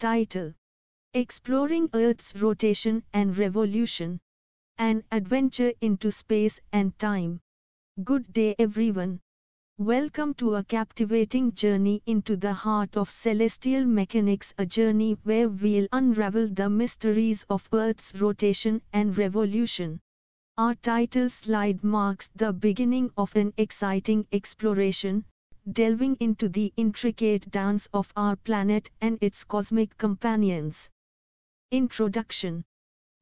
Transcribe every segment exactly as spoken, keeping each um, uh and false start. Title: Exploring Earth's Rotation and Revolution, An Adventure into Space and Time. Good day everyone. Welcome to a captivating journey into the heart of celestial mechanics, a journey where we'll unravel the mysteries of Earth's rotation and revolution. Our title slide marks the beginning of an exciting exploration, delving into the intricate dance of our planet and its cosmic companions. Introduction.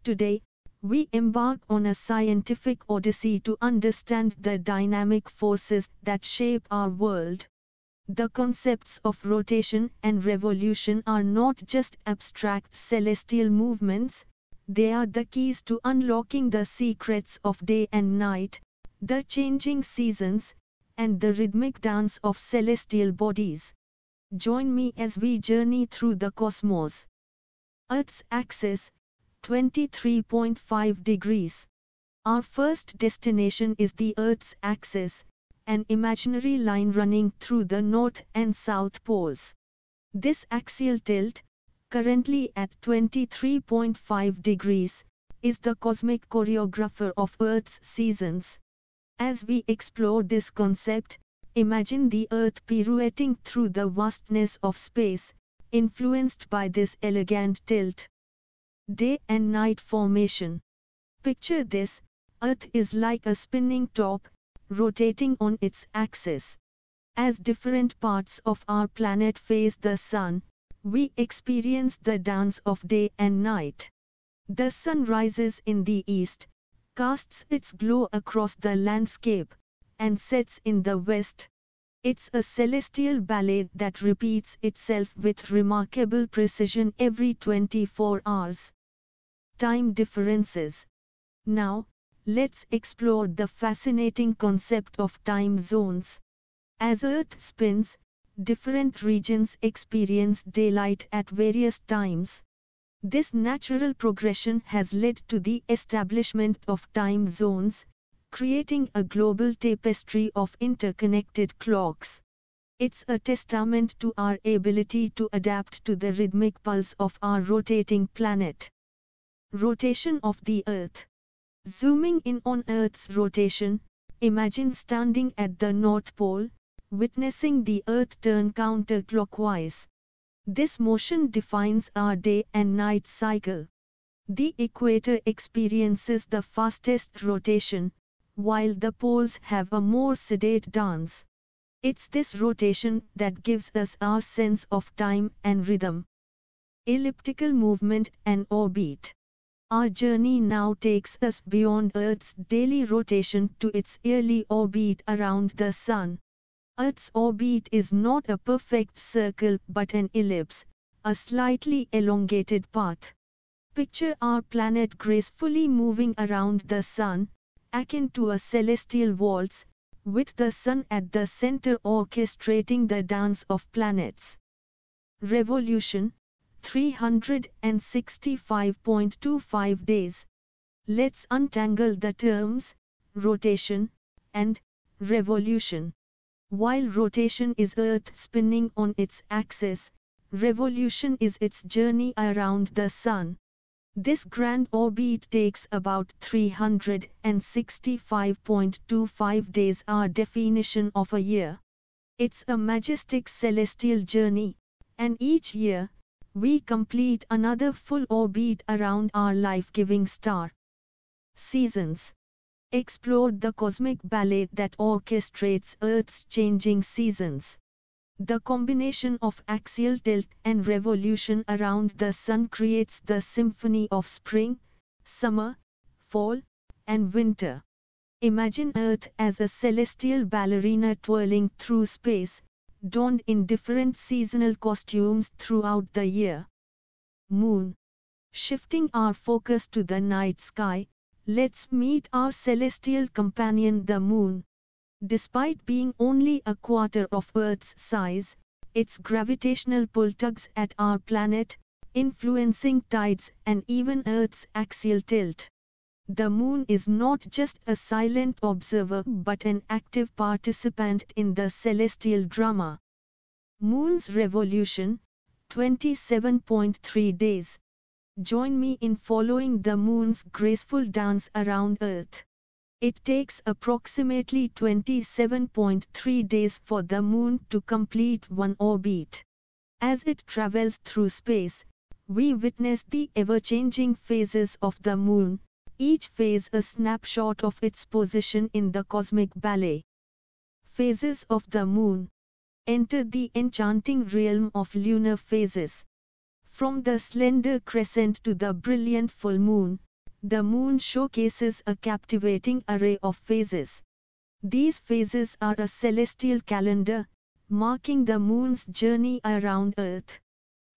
Today, we embark on a scientific odyssey to understand the dynamic forces that shape our world. The concepts of rotation and revolution are not just abstract celestial movements, they are the keys to unlocking the secrets of day and night, the changing seasons, and the rhythmic dance of celestial bodies. Join me as we journey through the cosmos. Earth's axis, twenty-three point five degrees. Our first destination is the Earth's axis, an imaginary line running through the north and south poles. This axial tilt, currently at twenty-three point five degrees, is the cosmic choreographer of Earth's seasons. As we explore this concept, imagine the Earth pirouetting through the vastness of space, influenced by this elegant tilt. Day and night formation. Picture this: Earth is like a spinning top, rotating on its axis. As different parts of our planet face the sun, we experience the dance of day and night. The sun rises in the east, casts its glow across the landscape, and sets in the west. It's a celestial ballet that repeats itself with remarkable precision every twenty-four hours. Time differences. Now, let's explore the fascinating concept of time zones. As Earth spins, different regions experience daylight at various times. This natural progression has led to the establishment of time zones, creating a global tapestry of interconnected clocks. It's a testament to our ability to adapt to the rhythmic pulse of our rotating planet. Rotation of the Earth. Zooming in on Earth's rotation, imagine standing at the North Pole, witnessing the Earth turn counterclockwise. This motion defines our day and night cycle. The equator experiences the fastest rotation, while the poles have a more sedate dance. It's this rotation that gives us our sense of time and rhythm. Elliptical movement and orbit. Our journey now takes us beyond Earth's daily rotation to its yearly orbit around the sun. Earth's orbit is not a perfect circle but an ellipse, a slightly elongated path. Picture our planet gracefully moving around the sun, akin to a celestial waltz, with the sun at the center orchestrating the dance of planets. Revolution, three hundred sixty-five point two five days. Let's untangle the terms, rotation, and revolution. While rotation is Earth spinning on its axis, revolution is its journey around the sun. This grand orbit takes about three hundred sixty-five point two five days, our definition of a year. It's a majestic celestial journey, and each year, we complete another full orbit around our life-giving star. Seasons. Explore the cosmic ballet that orchestrates Earth's changing seasons. The combination of axial tilt and revolution around the sun creates the symphony of spring, summer, fall, and winter. Imagine Earth as a celestial ballerina twirling through space, donned in different seasonal costumes throughout the year. Moon. Shifting our focus to the night sky, let's meet our celestial companion, the Moon. Despite being only a quarter of Earth's size, its gravitational pull tugs at our planet, influencing tides and even Earth's axial tilt. The Moon is not just a silent observer but an active participant in the celestial drama. Moon's revolution, twenty-seven point three days. Join me in following the moon's graceful dance around Earth. It takes approximately twenty-seven point three days for the moon to complete one orbit. As it travels through space, we witness the ever-changing phases of the moon, each phase a snapshot of its position in the cosmic ballet. Phases of the moon. Enter the enchanting realm of lunar phases. From the slender crescent to the brilliant full moon, the moon showcases a captivating array of phases. These phases are a celestial calendar, marking the moon's journey around Earth.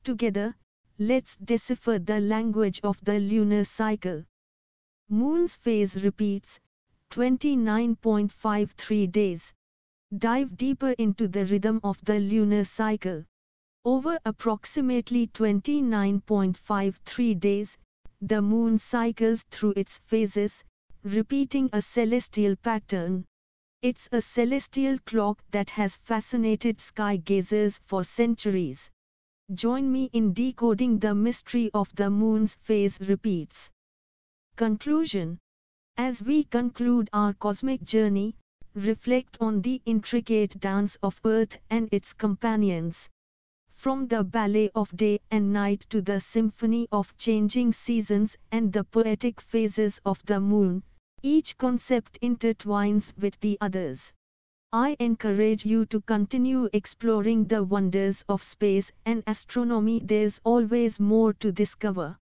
Together, let's decipher the language of the lunar cycle. Moon's phase repeats, twenty-nine point five three days. Dive deeper into the rhythm of the lunar cycle. Over approximately twenty-nine point five three days, the moon cycles through its phases, repeating a celestial pattern. It's a celestial clock that has fascinated sky gazers for centuries. Join me in decoding the mystery of the moon's phase repeats. Conclusion. As we conclude our cosmic journey, reflect on the intricate dance of Earth and its companions. From the ballet of day and night to the symphony of changing seasons and the poetic phases of the moon, each concept intertwines with the others. I encourage you to continue exploring the wonders of space and astronomy. There's always more to discover.